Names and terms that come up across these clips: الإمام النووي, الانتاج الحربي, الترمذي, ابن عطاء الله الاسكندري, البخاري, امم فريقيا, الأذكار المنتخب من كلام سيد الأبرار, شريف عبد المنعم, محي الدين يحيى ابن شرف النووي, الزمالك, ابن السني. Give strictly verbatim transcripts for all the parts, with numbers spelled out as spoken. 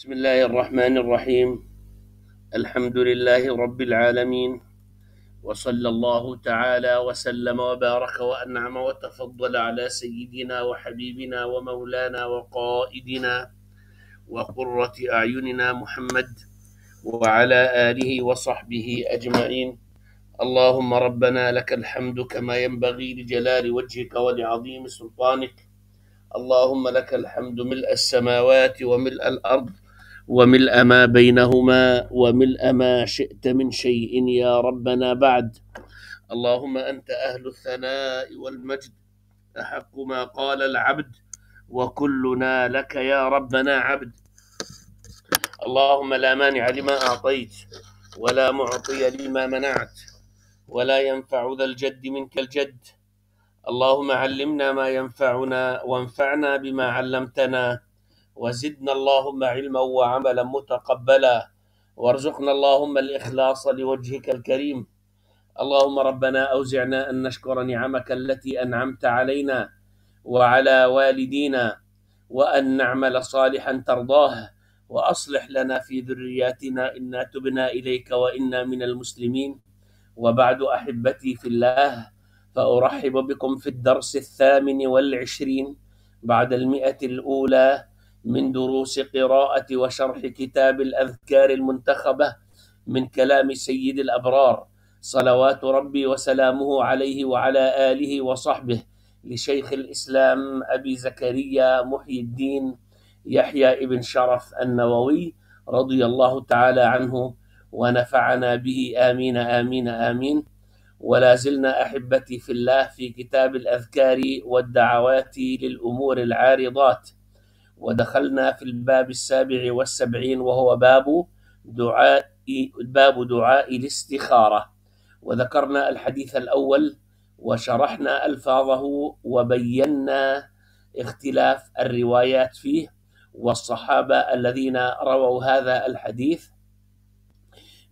بسم الله الرحمن الرحيم. الحمد لله رب العالمين، وصلى الله تعالى وسلم وبارك وأنعم وتفضل على سيدنا وحبيبنا ومولانا وقائدنا وقرة أعيننا محمد وعلى آله وصحبه أجمعين. اللهم ربنا لك الحمد كما ينبغي لجلال وجهك ولعظيم سلطانك. اللهم لك الحمد ملء السماوات وملء الأرض وملء ما بينهما وملء ما شئت من شيء يا ربنا بعد. اللهم أنت أهل الثناء والمجد، أحق ما قال العبد، وكلنا لك يا ربنا عبد. اللهم لا مانع لما أعطيت، ولا معطي لما منعت، ولا ينفع ذا الجد منك الجد. اللهم علمنا ما ينفعنا، وانفعنا بما علمتنا، وزدنا اللهم علما وعملا متقبلا، وارزقنا اللهم الإخلاص لوجهك الكريم. اللهم ربنا أوزعنا أن نشكر نعمك التي أنعمت علينا وعلى والدينا، وأن نعمل صالحا ترضاه، وأصلح لنا في ذرياتنا إنا تبنا إليك وإنا من المسلمين. وبعد أحبتي في الله، فأرحب بكم في الدرس الثامن والعشرين بعد المئة الأولى من دروس قراءة وشرح كتاب الأذكار المنتخبة من كلام سيد الأبرار، صلوات ربي وسلامه عليه وعلى آله وصحبه، لشيخ الإسلام أبي زكريا محي الدين يحيى ابن شرف النووي رضي الله تعالى عنه ونفعنا به، آمين آمين آمين. ولا زلنا أحبتي في الله في كتاب الأذكار والدعوات للأمور العارضات، ودخلنا في الباب السابع والسبعين، وهو باب دعاء باب دعاء الاستخارة. وذكرنا الحديث الأول، وشرحنا ألفاظه، وبينا اختلاف الروايات فيه والصحابة الذين رووا هذا الحديث.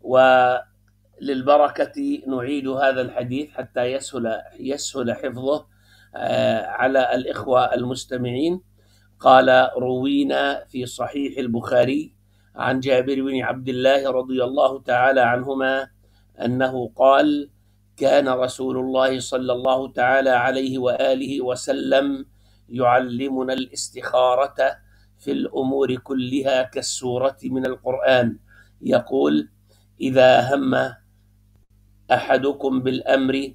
وللبركة نعيد هذا الحديث حتى يسهل يسهل حفظه على الإخوة المستمعين. قال: روينا في صحيح البخاري عن جابر بن عبد الله رضي الله تعالى عنهما أنه قال: كان رسول الله صلى الله تعالى عليه وآله وسلم يعلمنا الاستخارة في الأمور كلها كالسورة من القرآن، يقول: إذا هم أحدكم بالأمر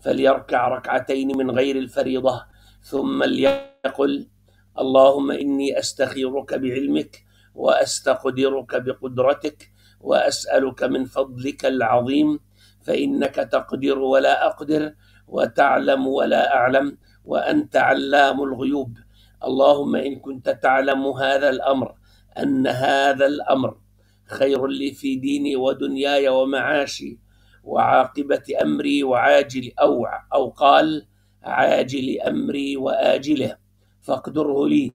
فليركع ركعتين من غير الفريضة، ثم ليقل: اللهم إني أستخيرك بعلمك، وأستقدرك بقدرتك، وأسألك من فضلك العظيم، فإنك تقدر ولا أقدر، وتعلم ولا أعلم، وأنت علام الغيوب. اللهم إن كنت تعلم هذا الأمر، أن هذا الأمر خير لي في ديني ودنياي ومعاشي وعاقبة أمري وعاجل أو, أو قال عاجل أمري وآجله، فاقدره لي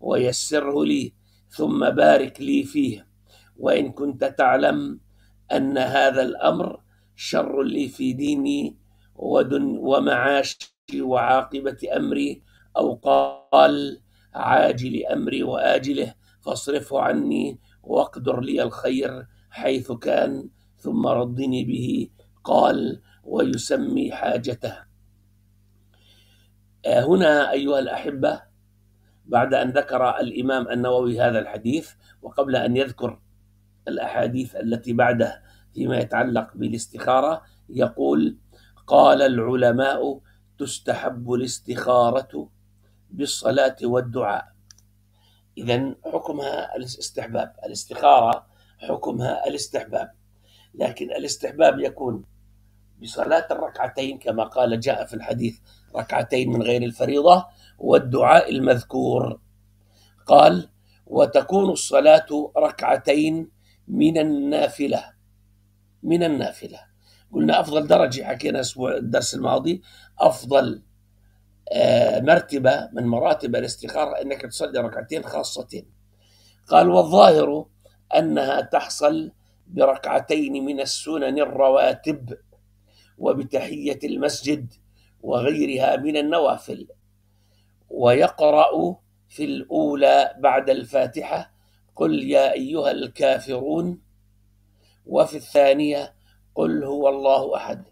ويسره لي ثم بارك لي فيه. وإن كنت تعلم أن هذا الأمر شر لي في ديني ودن ومعاشي وعاقبة أمري أو قال عاجل أمري وآجله، فاصرفه عني واقدر لي الخير حيث كان، ثم رضني به. قال: ويسمي حاجته. هنا أيها الأحبة، بعد أن ذكر الإمام النووي هذا الحديث، وقبل أن يذكر الأحاديث التي بعده فيما يتعلق بالاستخارة، يقول: قال العلماء: تستحب الاستخارة بالصلاة والدعاء. إذن حكمها الاستحباب، الاستخارة حكمها الاستحباب، لكن الاستحباب يكون بصلاة الركعتين كما قال، جاء في الحديث ركعتين من غير الفريضة، والدعاء المذكور. قال: وتكون الصلاة ركعتين من النافلة من النافلة. قلنا أفضل درجة، حكينا أسبوع الدرس الماضي، أفضل مرتبة من مراتب الاستخارة أنك تصلي ركعتين خاصتين. قال: والظاهر أنها تحصل بركعتين من السنن الرواتب، وبتحية المسجد، وغيرها من النوافل، ويقرأ في الأولى بعد الفاتحة قل يا أيها الكافرون، وفي الثانية قل هو الله أحد.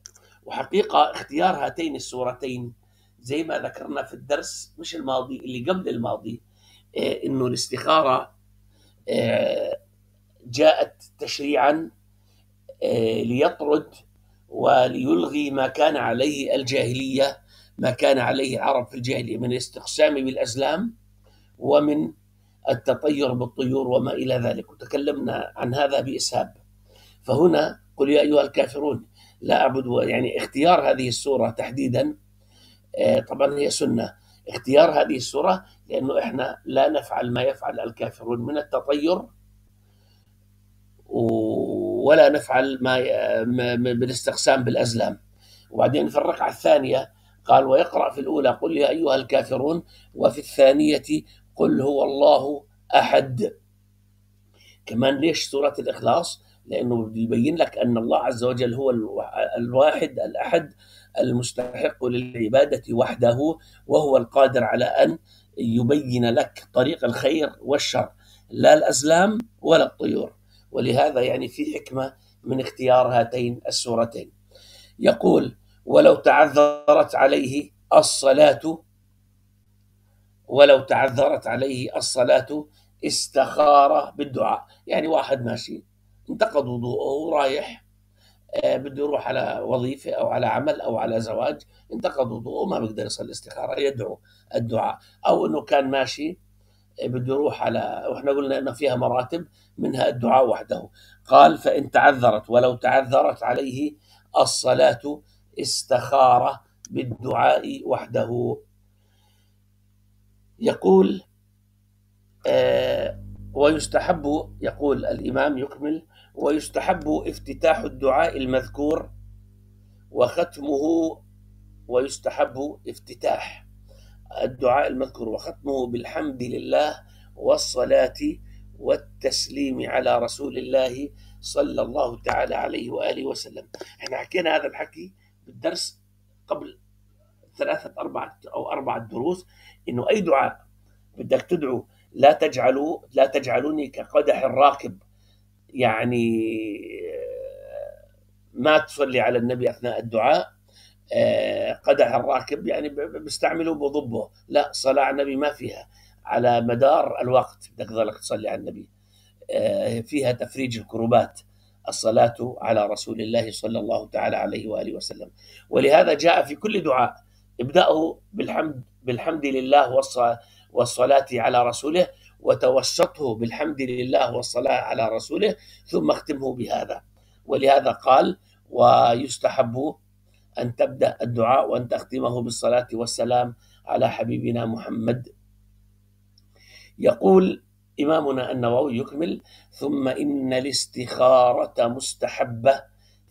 وحقيقة اختيار هاتين السورتين زي ما ذكرنا في الدرس مش الماضي اللي قبل الماضي إنه الاستخارة جاءت تشريعا ليطرد وليلغي ما كان عليه الجاهلية، ما كان عليه العرب في الجاهلية من الاستقسام بالأزلام ومن التطير بالطيور وما إلى ذلك، وتكلمنا عن هذا بإسهاب. فهنا قل يا أيها الكافرون لا أعبد، يعني اختيار هذه السورة تحديدا، طبعا هي سنة اختيار هذه السورة لأنه إحنا لا نفعل ما يفعل الكافرون من التطير، ولا نفعل ما بالاستقسام بالأزلام. وبعدين في الركعة الثانية قال ويقرأ في الأولى قل يا أيها الكافرون وفي الثانية قل هو الله أحد. كمان ليش سورة الإخلاص؟ لأنه يبين لك أن الله عز وجل هو الواحد الأحد المستحق للعبادة وحده، وهو القادر على أن يبين لك طريق الخير والشر، لا الأزلام ولا الطيور. ولهذا يعني في حكمة من اختيار هاتين السورتين. يقول ولو تعذرت عليه الصلاة، ولو تعذرت عليه الصلاة استخار بالدعاء. يعني واحد ماشي انتقد وضوءه ورايح بده يروح على وظيفة أو على عمل أو على زواج، انتقد وضوءه ما بيقدر يصل الاستخارة، يدعو الدعاء. أو أنه كان ماشي بده يروح على، وإحنا قلنا أنه فيها مراتب منها الدعاء وحده. قال فإن تعذرت، ولو تعذرت عليه الصلاة استخار بالدعاء وحده. يقول آه ويستحب، يقول الإمام يكمل ويستحب افتتاح الدعاء المذكور وختمه، ويستحب افتتاح الدعاء المذكور وختمه بالحمد لله والصلاة والتسليم على رسول الله صلى الله تعالى عليه وآله وسلم. احنا حكينا هذا الحكي بالدرس قبل ثلاثة أربعة أو أربعة دروس، إنه أي دعاء بدك تدعو لا تجعلوا لا تجعلوني كقدح الراكب، يعني ما تصلي على النبي أثناء الدعاء. قدح الراكب يعني بستعمله بضبه، لا صلاة على النبي ما فيها على مدار الوقت، بدك تظلك تصلي على النبي، فيها تفريج الكروبات الصلاة على رسول الله صلى الله تعالى عليه وآله وسلم. ولهذا جاء في كل دعاء ابدأه بالحمد بالحمد لله والصلاة على رسوله، وتوسطه بالحمد لله والصلاة على رسوله، ثم اختمه بهذا. ولهذا قال ويستحب أن تبدأ الدعاء وأن تختمه بالصلاة والسلام على حبيبنا محمد. يقول إمامنا النووي يكمل ثم إن الاستخارة مستحبة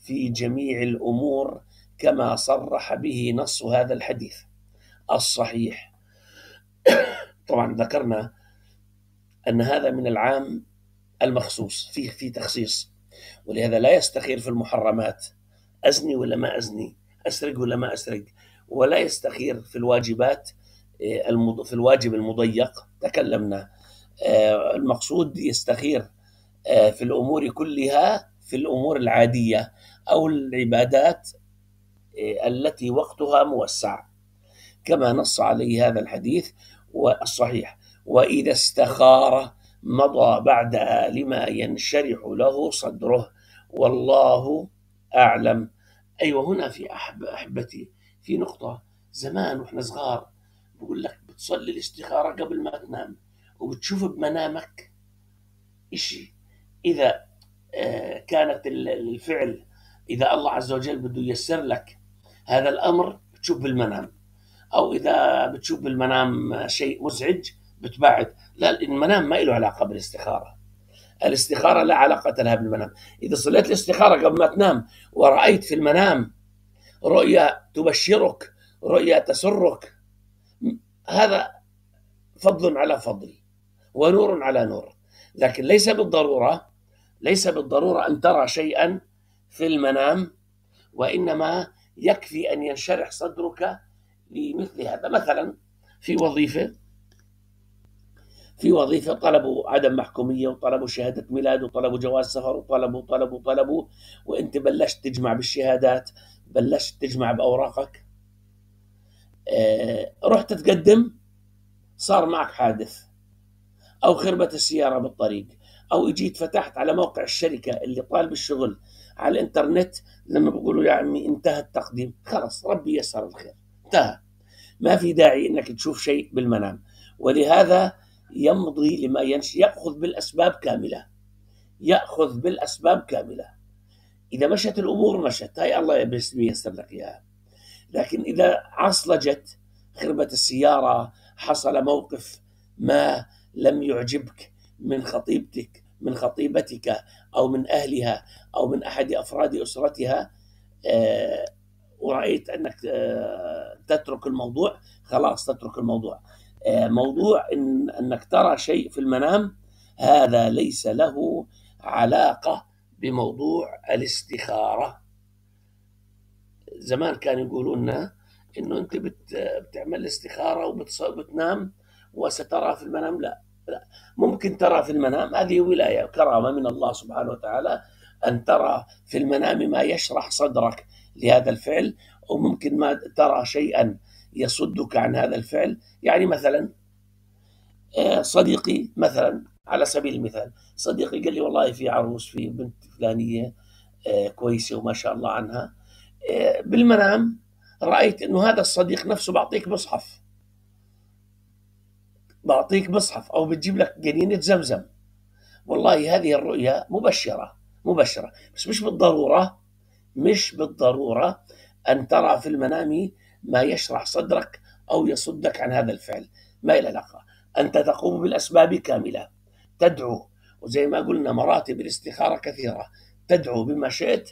في جميع الأمور كما صرح به نص هذا الحديث الصحيح. طبعا ذكرنا أن هذا من العام المخصوص، فيه في تخصيص، ولهذا لا يستخير في المحرمات، أزني ولا ما أزني، أسرق ولا ما أسرق، ولا يستخير في الواجبات، في الواجب المضيق تكلمنا. المقصود يستخير في الأمور كلها، في الأمور العادية أو العبادات التي وقتها موسع كما نص عليه هذا الحديث والصحيح. وإذا استخار مضى بعدها لما ينشرح له صدره والله أعلم. أيوة، هنا في أحب أحبتي في نقطة، زمان وإحنا صغار بقول لك بتصلي الاستخارة قبل ما تنام، وبتشوف بمنامك إشي إذا كانت الفعل، إذا الله عز وجل بده ييسر لك هذا الأمر بتشوف بالمنام، أو إذا بتشوف بالمنام شيء مزعج بتبعد. لا، المنام ما له علاقة بالاستخارة، الاستخارة لا علاقة لها بالمنام. إذا صليت الاستخارة قبل ما تنام ورأيت في المنام رؤيا تبشرك، رؤيا تسرك، هذا فضل على فضل ونور على نور. لكن ليس بالضرورة ليس بالضرورة أن ترى شيئا في المنام، وإنما يكفي أن ينشرح صدرك لمثل هذا. مثلا في وظيفة في وظيفة طلبوا عدم محكومية وطلبوا شهادة ميلاد وطلبوا جواز سفر وطلبوا طلبوا طلبوا وانت بلشت تجمع بالشهادات، بلشت تجمع بأوراقك، اه رحت تقدم، صار معك حادث أو خربت السيارة بالطريق أو اجيت فتحت على موقع الشركة اللي طالب الشغل على الانترنت، لما بقولوا يا عمي انتهى التقديم، خلص ربي يسر الخير، انتهى، ما في داعي انك تشوف شيء بالمنام. ولهذا يمضي لما ينشي، يأخذ بالأسباب كاملة، يأخذ بالأسباب كاملة. إذا مشت الأمور مشت، هاي الله ييسر لك إياها. لكن إذا عصلجت، خربت السيارة، حصل موقف ما لم يعجبك من خطيبتك، من خطيبتك أو من أهلها أو من أحد أفراد أسرتها، آه ورأيت أنك آه تترك الموضوع، خلاص تترك الموضوع. موضوع إن أنك ترى شيء في المنام هذا ليس له علاقة بموضوع الاستخارة. زمان كانوا يقولوا لنا إنه أنت بتعمل استخارة وبتنام وسترى في المنام. لا لا، ممكن ترى في المنام، هذه ولاية كرامة من الله سبحانه وتعالى أن ترى في المنام ما يشرح صدرك لهذا الفعل، وممكن ما ترى شيئا يصدك عن هذا الفعل. يعني مثلا صديقي، مثلا على سبيل المثال، صديقي قال لي والله في عروس، في بنت فلانية كويسة وما شاء الله عنها، بالمنام رأيت أنه هذا الصديق نفسه بعطيك مصحف، بعطيك مصحف أو بتجيب لك جنينة زمزم. والله هذه الرؤية مبشرة مبشرة، بس مش بالضرورة مش بالضرورة أن ترى في المنام ما يشرح صدرك أو يصدك عن هذا الفعل، ما له علاقة. أنت تقوم بالأسباب كاملة، تدعو، وزي ما قلنا مراتب الاستخارة كثيرة، تدعو بما شئت،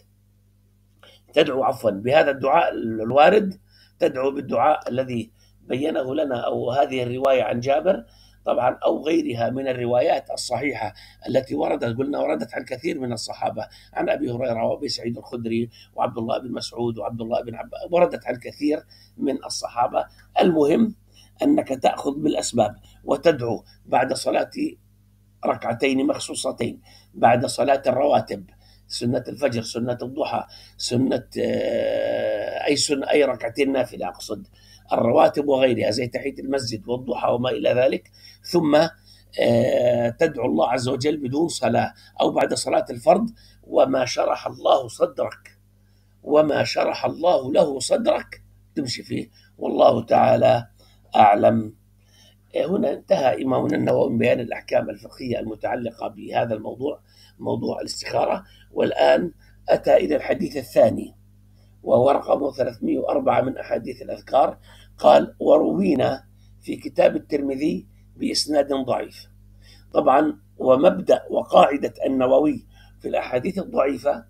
تدعو عفوا بهذا الدعاء الوارد، تدعو بالدعاء الذي بينه لنا أو هذه الرواية عن جابر طبعا، أو غيرها من الروايات الصحيحة التي وردت، قلنا وردت عن كثير من الصحابة، عن أبي هريرة وأبي سعيد الخدري وعبد الله بن مسعود وعبد الله بن عباس، وردت عن كثير من الصحابة. المهم أنك تأخذ بالأسباب وتدعو بعد صلاة ركعتين مخصوصتين، بعد صلاة الرواتب، سنة الفجر، سنة الضحى، سنة أي سنة أي ركعتين نافلة أقصد، الرواتب وغيرها زي تحية المسجد والضحى وما إلى ذلك. ثم تدعو الله عز وجل بدون صلاة أو بعد صلاة الفرض، وما شرح الله صدرك، وما شرح الله له صدرك تمشي فيه، والله تعالى أعلم. هنا انتهى إمامنا النووي من بيان الأحكام الفقهية المتعلقة بهذا الموضوع، موضوع الاستخارة. والآن أتى إلى الحديث الثاني وهو رقم ثلاثمئة وأربعة من أحاديث الأذكار. قال وروينا في كتاب الترمذي بإسناد ضعيف. طبعا ومبدأ وقاعدة النووي في الأحاديث الضعيفة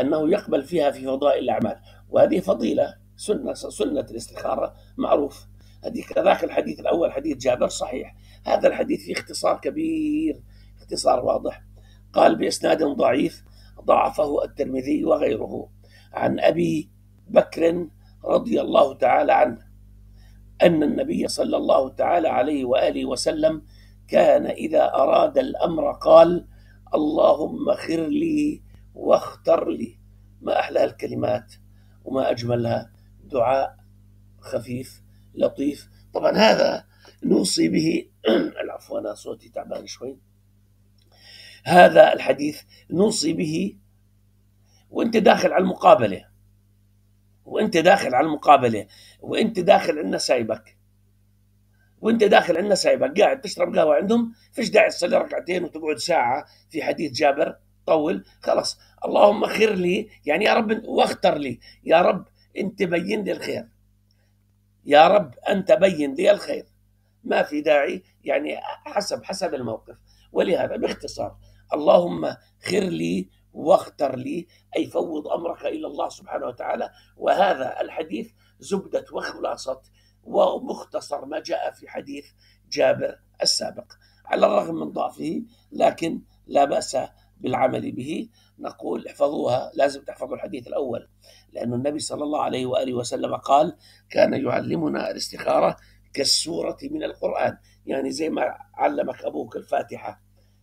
أنه يقبل فيها في فضائل الأعمال، وهذه فضيلة، سنة سنة الاستخارة معروف. هذيك ذاك الحديث الأول حديث جابر صحيح، هذا الحديث فيه اختصار كبير، اختصار واضح. قال بإسناد ضعيف ضعفه الترمذي وغيره، عن أبي بكر رضي الله تعالى عنه أن النبي صلى الله تعالى عليه وآله وسلم كان إذا أراد الأمر قال اللهم خر لي واختر لي. ما أحلى الكلمات وما أجملها، دعاء خفيف لطيف. طبعا هذا نوصي به العفو أنا صوتي تعبان شوي، هذا الحديث نوصي به وانت داخل على المقابلة، وانت داخل على المقابلة، وانت داخل عندنا سايبك، وانت داخل عندنا سايبك قاعد تشرب قهوة عندهم، فيش داعي تصلي ركعتين وتقعد ساعة في حديث جابر طول. خلاص اللهم خير لي، يعني يا رب واختر لي، يا رب انت بين لي الخير، يا رب انت بين لي الخير. ما في داعي، يعني حسب حسب الموقف. ولهذا باختصار اللهم خر لي واختر لي، أي فوض أمرك إلى الله سبحانه وتعالى. وهذا الحديث زبدة وخلاصة ومختصر ما جاء في حديث جابر السابق، على الرغم من ضعفه لكن لا بأس بالعمل به. نقول احفظوها، لازم تحفظوا الحديث الأول، لأن النبي صلى الله عليه وآله وسلم قال كان يعلمنا الاستخارة كالسورة من القرآن، يعني زي ما علمك أبوك الفاتحة،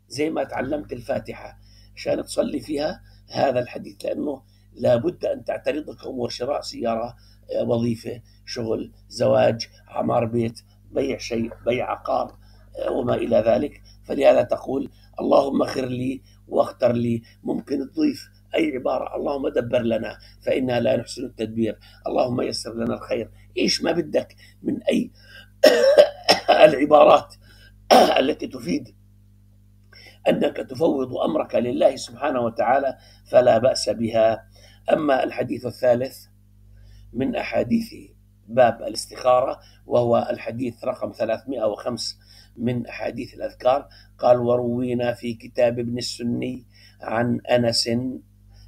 زي ما تعلمت الفاتحة عشان تصلي فيها هذا الحديث، لأنه لابد أن تعترضك أمور شراء سيارة، وظيفة، شغل، زواج، عمار بيت، بيع شيء، بيع عقار وما إلى ذلك. فلهذا تقول اللهم خر لي واختر لي، ممكن تضيف أي عبارة، اللهم دبر لنا فإنا لا نحسن التدبير، اللهم يسر لنا الخير، إيش ما بدك من أي العبارات التي تفيد أنك تفوض أمرك لله سبحانه وتعالى فلا بأس بها. أما الحديث الثالث من أحاديث باب الاستخارة وهو الحديث رقم ثلاثمائة وخمسة من أحاديث الأذكار، قال وروينا في كتاب ابن السني عن أنس.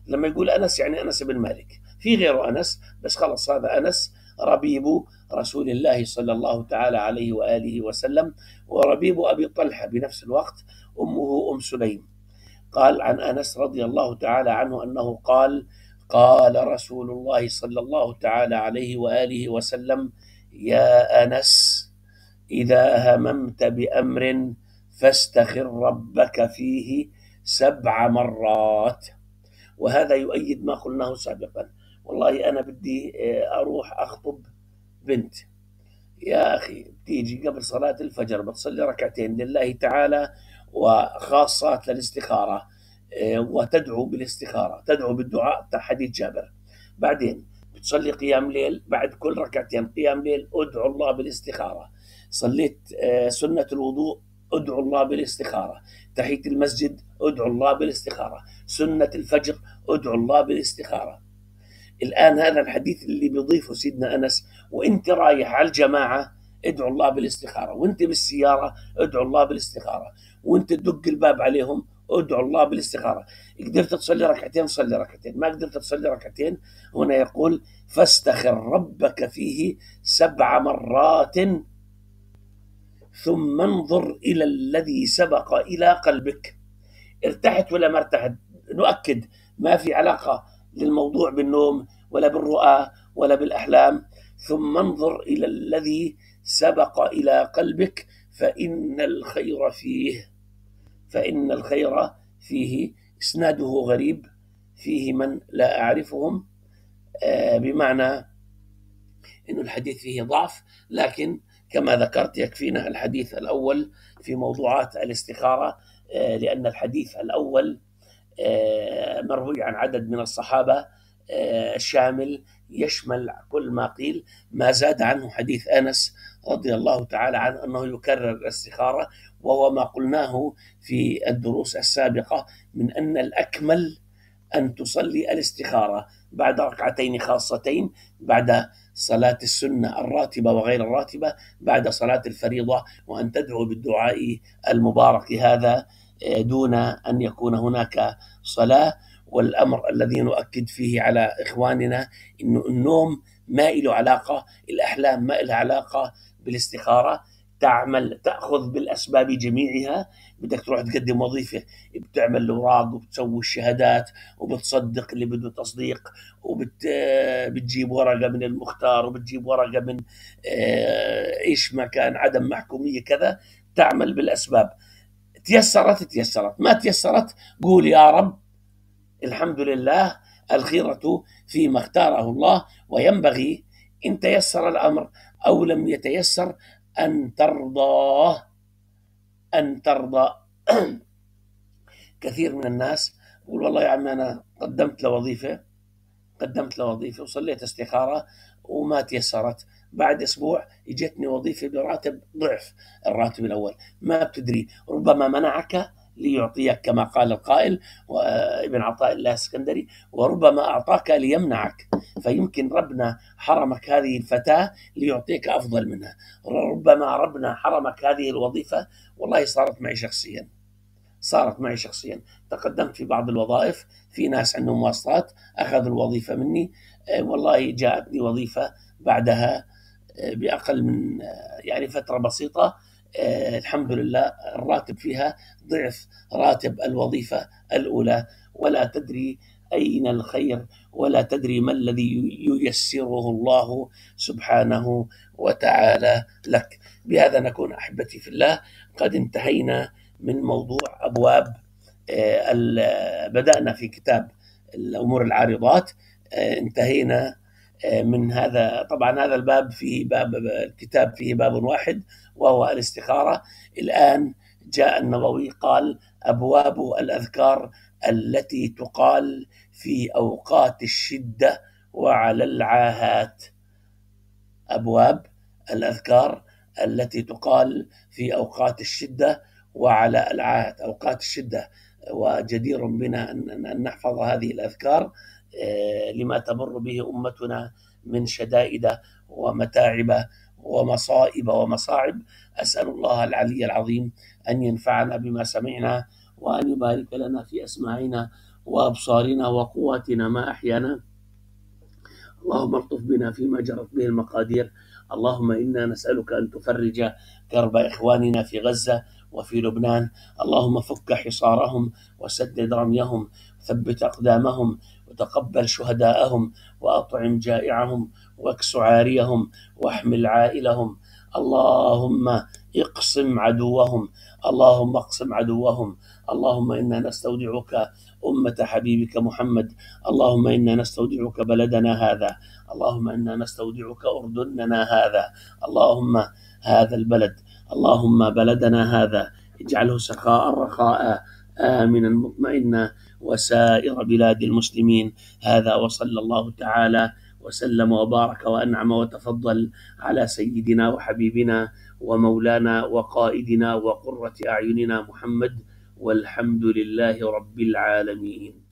لما يقول أنس يعني أنس بن مالك، في غير أنس بس خلص هذا أنس ربيب رسول الله صلى الله تعالى عليه وآله وسلم، وربيب أبي طلحة بنفس الوقت، أمه أم سليم. قال عن أنس رضي الله تعالى عنه أنه قال قال رسول الله صلى الله تعالى عليه وآله وسلم يا أنس إذا هممت بأمر فاستخر ربك فيه سبع مرات. وهذا يؤيد ما قلناه سابقا. والله أنا بدي أروح أخطب بنت، يا أخي بتيجي قبل صلاة الفجر بتصلي ركعتين لله تعالى وخاصات للاستخارة، وتدعو بالاستخارة، تدعو بالدعاء تاع حديث جابر، بعدين بتصلي قيام ليل، بعد كل ركعتين قيام ليل أدعو الله بالاستخارة، صليت سنة الوضوء أدعو الله بالاستخارة، تحية المسجد أدعو الله بالاستخارة، سنة الفجر أدعو الله بالاستخارة. الآن هذا الحديث اللي بيضيفه سيدنا أنس وإنت رايح على الجماعة ادعو الله بالاستخارة، وإنت بالسيارة ادعو الله بالاستخارة، وإنت تدق الباب عليهم ادعو الله بالاستخارة. قدرت تصلي ركعتين صلي ركعتين، ما قدرت تصلي ركعتين هنا يقول فاستخر ربك فيه سبع مرات ثم انظر إلى الذي سبق إلى قلبك. ارتحت ولا ما ارتحت؟ نؤكد ما في علاقة للموضوع بالنوم ولا بالرؤى ولا بالأحلام. ثم انظر إلى الذي سبق إلى قلبك فإن الخير فيه، فإن الخير فيه إسناده غريب، فيه من لا أعرفهم، بمعنى إنه الحديث فيه ضعف، لكن كما ذكرت يكفينا الحديث الأول في موضوعات الاستخارة، لأن الحديث الأول مروي عن عدد من الصحابة الشامل يشمل كل ما قيل، ما زاد عنه حديث أنس رضي الله تعالى عنه أنه يكرر الاستخارة، وهو ما قلناه في الدروس السابقة من أن الأكمل أن تصلي الاستخارة بعد ركعتين خاصتين، بعد صلاة السنة الراتبة وغير الراتبة، بعد صلاة الفريضة، وأن تدعو بالدعاء المبارك هذا دون أن يكون هناك صلاة. والأمر الذي نؤكد فيه على إخواننا إنه النوم ما له علاقة، الأحلام ما لها علاقة بالاستخارة. تعمل تأخذ بالأسباب جميعها، بدك تروح تقدم وظيفة بتعمل الأوراق وبتسوي الشهادات وبتصدق اللي بده تصديق، وبتجيب ورقة من المختار وبتجيب ورقة من إيش ما كان، عدم محكومية كذا، تعمل بالأسباب. تيسرت تيسرت، ما تيسرت قول يا رب الحمد لله الخيرة فيما اختاره الله. وينبغي إن تيسر الأمر أو لم يتيسر أن ترضاه، أن ترضى. كثير من الناس يقول والله يا عم أنا قدمت لوظيفة، قدمت لوظيفة وصليت استخارة وما تيسرت، بعد أسبوع اجتني وظيفة براتب ضعف الراتب الأول. ما بتدري، ربما منعك ليعطيك كما قال القائل ابن عطاء الله الاسكندري، وربما أعطاك ليمنعك، فيمكن ربنا حرمك هذه الفتاة ليعطيك أفضل منها، ربما ربنا حرمك هذه الوظيفة. والله صارت معي شخصيا، صارت معي شخصيا تقدمت في بعض الوظائف، في ناس عندهم واسطات أخذوا الوظيفة مني، والله جاءتني وظيفة بعدها بأقل من يعني فترة بسيطة، الحمد لله الراتب فيها ضعف راتب الوظيفة الأولى، ولا تدري أين الخير، ولا تدري ما الذي ييسره الله سبحانه وتعالى لك. بهذا نكون أحبتي في الله قد انتهينا من موضوع أبواب، بدأنا في كتاب الأمور العارضات، انتهينا من هذا. طبعا هذا الباب فيه باب، الكتاب فيه باب واحد وهو الاستخارة. الآن جاء النووي قال أبواب الأذكار التي تقال في أوقات الشدة وعلى العاهات. أبواب الأذكار التي تقال في أوقات الشدة وعلى العاهات. أوقات الشدة، وجدير بنا أن نحفظ هذه الأذكار لما تمر به أمتنا من شدائد ومتاعب ومصائب ومصاعب. أسأل الله العلي العظيم أن ينفعنا بما سمعنا، وأن يبارك لنا في أسماعنا وأبصارنا وقواتنا ما أحيانا. اللهم الطف بنا فيما جرت به المقادير. اللهم إنا نسألك أن تفرج كرب إخواننا في غزة وفي لبنان. اللهم فك حصارهم وسدد رميهم، ثبت أقدامهم، وتقبل شهداءهم، وأطعم جائعهم، واكس عاريهم، واحمل عائلهم. اللهم اقسم عدوهم، اللهم اقسم عدوهم. اللهم إنا نستودعك أمة حبيبك محمد، اللهم إنا نستودعك بلدنا هذا، اللهم إنا نستودعك أردننا هذا، اللهم هذا البلد، اللهم بلدنا هذا اجعله سخاء رخاء، آمنا مطمئنا، وسائر بلاد المسلمين. هذا وصلى الله تعالى وسلم وبارك وأنعم وتفضل على سيدنا وحبيبنا ومولانا وقائدنا وقرة أعيننا محمد، والحمد لله رب العالمين.